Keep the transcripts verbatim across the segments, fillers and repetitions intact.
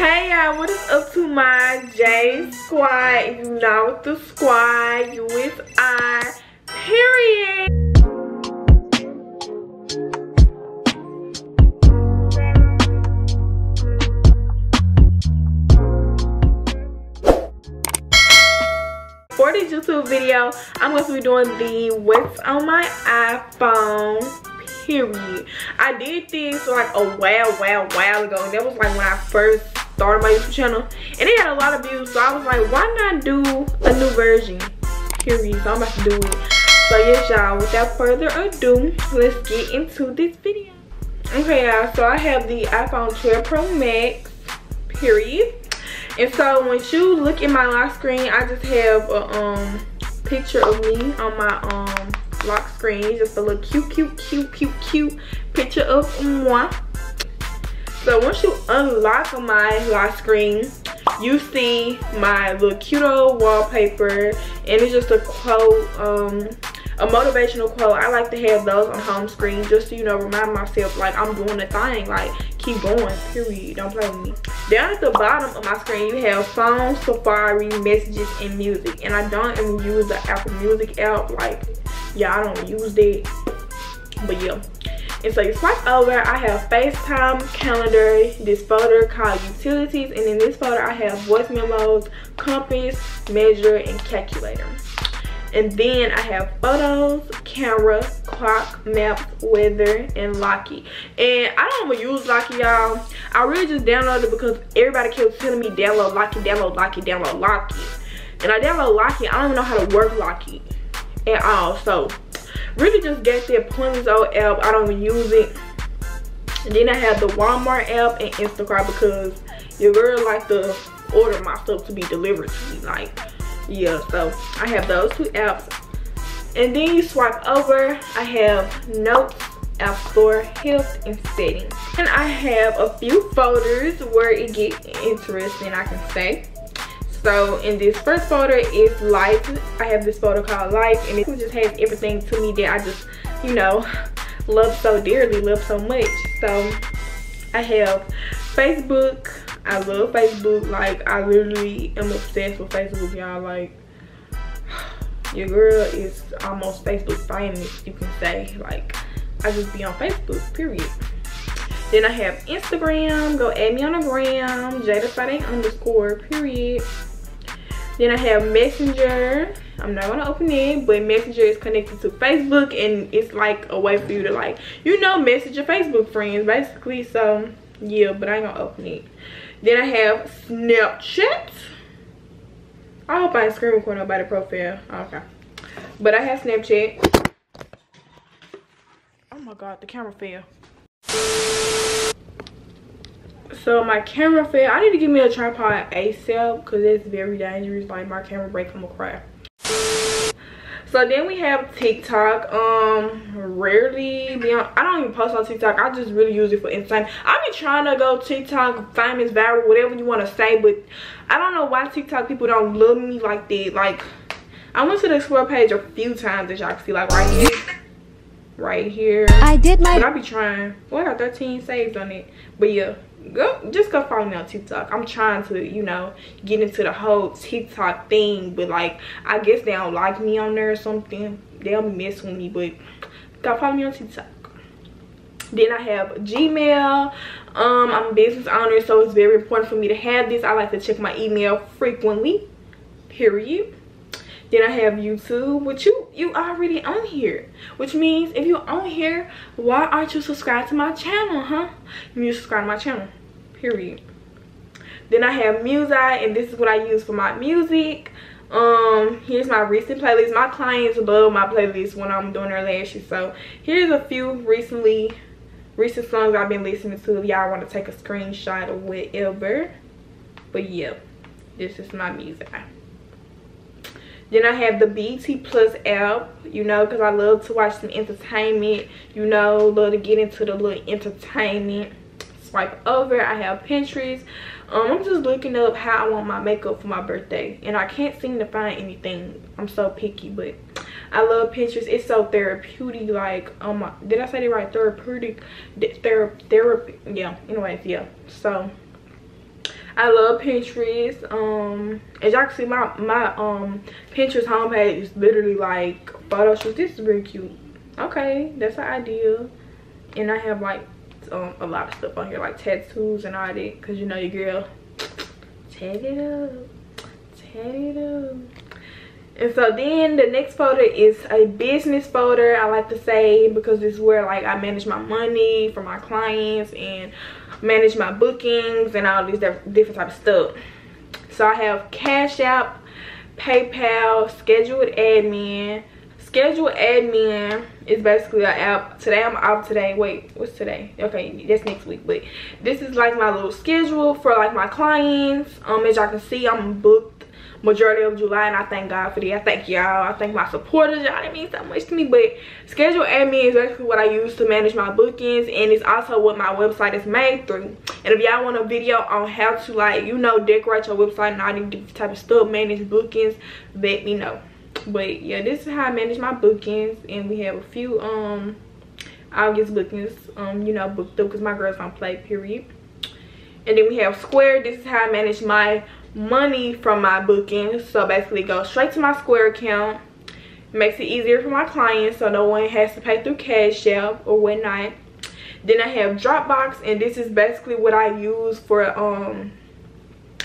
Hey y'all, what is up to my J squad? You know, with the squad, you with I, period. For this YouTube video, I'm going to be doing the what's on my iPhone. Period. I did this like a while, while, while ago, and that was like when I first started my YouTube channel, and it had a lot of views. So I was like, why not do a new version? Period. So I'm about to do it. So yes, y'all. Without further ado, let's get into this video. Okay, y'all. So I have the iPhone twelve Pro Max. Period. And so when you look at my lock screen, I just have a um picture of me on my um. lock screen, just a little cute cute cute cute cute picture of moi. So once you unlock my lock screen, you see my little cute old wallpaper, and it's just a quote, um a motivational quote. I like to have those on home screen just to, you know, remind myself like I'm doing a thing, like keep going, period, don't play with me. Down at the bottom of my screen, you have phone, Safari, messages, and music. And I don't even use the Apple Music app, like yeah, I don't use that, but yeah. And so you swipe over, I have FaceTime, calendar, this folder called utilities, and in this folder I have voice memos, compass, measure, and calculator. And then I have photos, camera, clock, maps, weather, and Locky. And I don't even use Locky, y'all. I really just downloaded it because everybody kept telling me download Locky, download Locky, download Locky. And I download Locky, I don't even know how to work Locky at all. So really just got that pointless old app. I don't even use it. And then I have the Walmart app and Instacart because you really like to order my stuff to be delivered to me. Like, yeah, so I have those two apps. And then you swipe over, I have notes, app store, health, and settings. And I have a few folders where it gets interesting, I can say. So in this first folder is life. I have this folder called life, and it just has everything to me that I just, you know, love so dearly, love so much. So I have Facebook. I love Facebook. Like, I literally am obsessed with Facebook, y'all. Like, your girl is almost Facebook famous, you can say. Like, I just be on Facebook, period. Then I have Instagram. Go add me on the gram. Jada Sadé underscore, period. Then I have Messenger. I'm not gonna open it, but Messenger is connected to Facebook, and it's like a way for you to, like, you know, message your Facebook friends basically. So yeah, but I ain't gonna open it. Then I have Snapchat. I hope I ain't screen recording nobody profile. Okay, but I have Snapchat. Oh my god, the camera fell. So my camera fell. I need to give me a tripod ASAP because it's very dangerous. Like, my camera breaks, I'm gonna cry. So then we have TikTok. Um, rarely be on. I don't even post on TikTok. I just really use it for Instagram. I be trying to go TikTok, famous, viral, whatever you want to say, but I don't know why TikTok people don't love me like that. Like, I went to the Square page a few times, as y'all can see, like right here, right here. I did my. But I be trying. Well, I got thirteen saves on it. But yeah, go just go follow me on TikTok. I'm trying to, you know, get into the whole TikTok thing, but like, I guess they don't like me on there or something. They'll mess with me, but go follow me on TikTok. Then I have Gmail. Um, I'm a business owner, so it's very important for me to have this. I like to check my email frequently. Period. Then I have YouTube, which you you already on here, which means if you're on here, why aren't you subscribed to my channel, huh? You subscribe to my channel, period. Then I have Musi, and this is what I use for my music. Um, here's my recent playlist. My clients love my playlist when I'm doing their lashes, so here's a few recently recent songs I've been listening to. If y'all want to take a screenshot or whatever, but yeah, this is my Musi. Then I have the B T Plus app, you know, because I love to watch some entertainment, you know, love to get into the little entertainment. Swipe over, I have Pinterest. Um, I'm just looking up how I want my makeup for my birthday, and I can't seem to find anything. I'm so picky, but I love Pinterest. It's so therapeutic, like, oh my, did I say that right? Therapeutic, therapy, therapy, yeah, anyways, yeah, so. I love Pinterest. Um, as y'all can see, my my um Pinterest homepage is literally like photo shoots. This is really cute. Okay, that's an idea. And I have like um a lot of stuff on here, like tattoos and all that, because you know your girl tag it up, tag it up. And so then the next folder is a business folder, I like to say, because it's where like I manage my money for my clients and manage my bookings and all these different type of stuff. So I have Cash App, PayPal, Schedule Admin. Schedule Admin is basically an app. Today I'm off today. Wait, what's today? Okay, that's next week. But this is like my little schedule for like my clients. Um, as y'all can see, I'm booked majority of July, and I thank God for that. I thank y'all. I thank my supporters. Y'all, that means so much to me. But Schedule Admin is basically what I use to manage my bookings, and it's also what my website is made through. And if y'all want a video on how to like, you know, decorate your website and all these different type of stuff, manage bookings, let me know. But yeah, this is how I manage my bookings, and we have a few um August bookings um you know booked up because my girls don't play, period. And then we have Square. This is how I manage my money from my bookings. So basically it goes straight to my Square account, makes it easier for my clients so no one has to pay through Cash App or whatnot. Then I have Dropbox, and this is basically what I use for um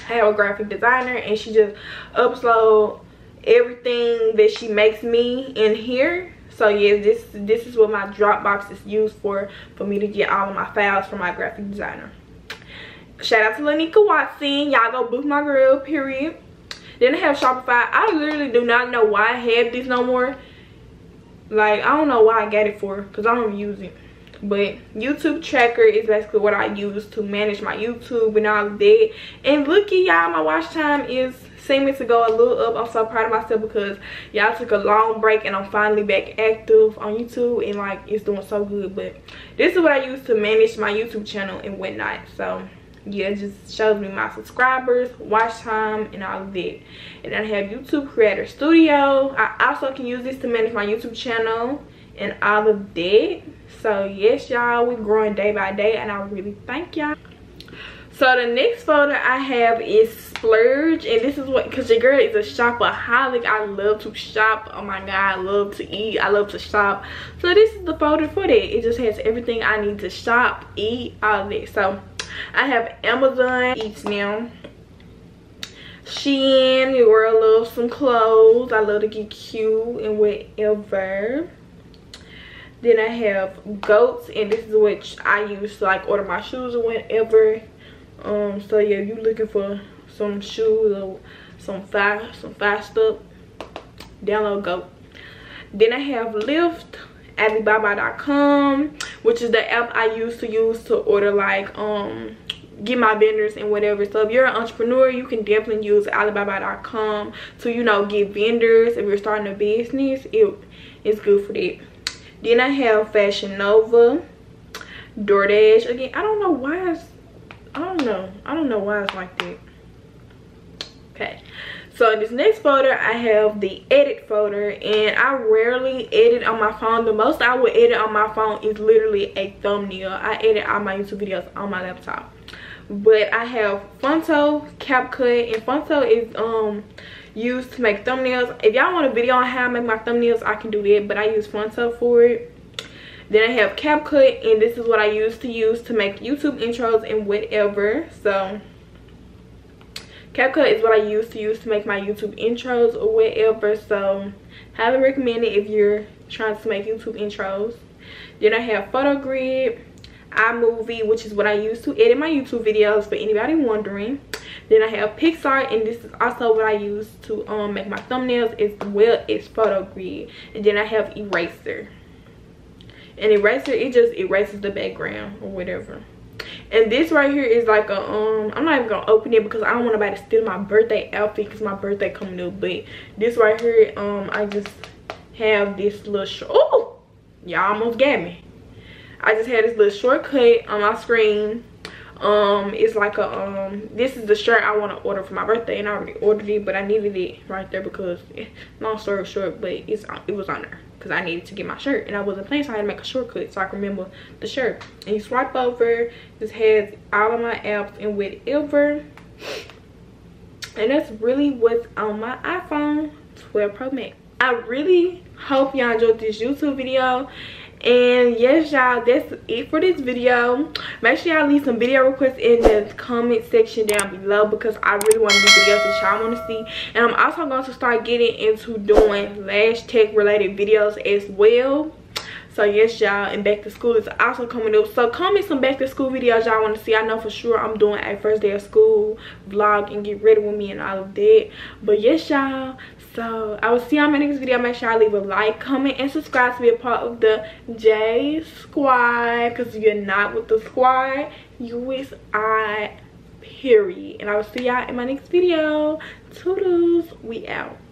I have a graphic designer, and she just uploads everything that she makes me in here. So yes, this this is what my Dropbox is used for, for me to get all of my files from my graphic designer. Shout out to Lanika Watson, y'all go book my girl, period. Then I have Shopify. I literally do not know why I have this no more. Like I don't know why I got it for, because I don't use it. But YouTube Tracker is basically what I use to manage my YouTube and all that. And look at y'all, my watch time is seeming to go a little up. I'm so proud of myself because y'all took a long break and I'm finally back active on YouTube, and like it's doing so good. But this is what I use to manage my YouTube channel and whatnot. So yeah, it just shows me my subscribers, watch time, and all of that. And then I have YouTube Creator Studio. I also can use this to manage my YouTube channel and all of that. So yes, y'all, we're growing day by day, and I really thank y'all. So the next folder I have is Splurge, and this is what, because your girl is a shopaholic. I love to shop. Oh my God, I love to eat. I love to shop. So this is the folder for that. It just has everything I need to shop, eat, all that. So I have Amazon Eats now. Shein, your girl loves some clothes. I love to get cute and whatever. Then I have Goats, and this is which I use to like order my shoes or whatever. Um, so yeah, if you looking for some shoes or some fire, some fire stuff, download Goat. Then I have Lyft, Alibaba dot com, which is the app I used to use to order like, um, get my vendors and whatever. So if you're an entrepreneur, you can definitely use Alibaba dot com to, you know, get vendors. If you're starting a business, it, it's good for that. Then I have Fashion Nova, DoorDash. Again, I don't know why it's I don't know. I don't know why it's like that. Okay. So in this next folder, I have the edit folder. And I rarely edit on my phone. The most I will edit on my phone is literally a thumbnail. I edit all my YouTube videos on my laptop. But I have Funto, CapCut. And Funto is um used to make thumbnails. If y'all want a video on how I make my thumbnails, I can do that. But I use Funto for it. Then I have CapCut, and this is what I used to use to make YouTube intros and whatever. So CapCut is what I used to use to make my YouTube intros or whatever. So highly recommend it if you're trying to make YouTube intros. Then I have PhotoGrid, iMovie, which is what I use to edit my YouTube videos, for anybody wondering. Then I have Pixar, and this is also what I use to um, make my thumbnails, as well as PhotoGrid. And then I have Eraser. And Eraser, it just erases the background or whatever. And this right here is like a um I'm not even gonna open it because I don't want nobody to steal my birthday outfit, because my birthday coming up. But this right here, um I just have this little short, oh y'all almost got me, I just had this little shortcut on my screen. Um it's like a um this is the shirt I want to order for my birthday, and I already ordered it, but I needed it right there because, long story short, but it's it was on there because I needed to get my shirt and I wasn't playing, so I had to make a shortcut so I can remember the shirt. And you swipe over, this has all of my apps and whatever. And that's really what's on my iPhone twelve Pro Max. I really hope y'all enjoyed this YouTube video. And yes, y'all, that's it for this video. Make sure y'all leave some video requests in the comment section down below, because I really want to do videos that y'all want to see. And I'm also going to start getting into doing lash tech related videos as well. So yes, y'all, and back to school is also coming up. So comment some back to school videos y'all want to see. I know for sure I'm doing a first day of school vlog and get ready with me and all of that. But yes, y'all, so I will see y'all in my next video. Make sure y'all leave a like, comment, and subscribe to be a part of the J Squad. Because you're not with the squad, you with I, period. And I will see y'all in my next video. Toodles, we out.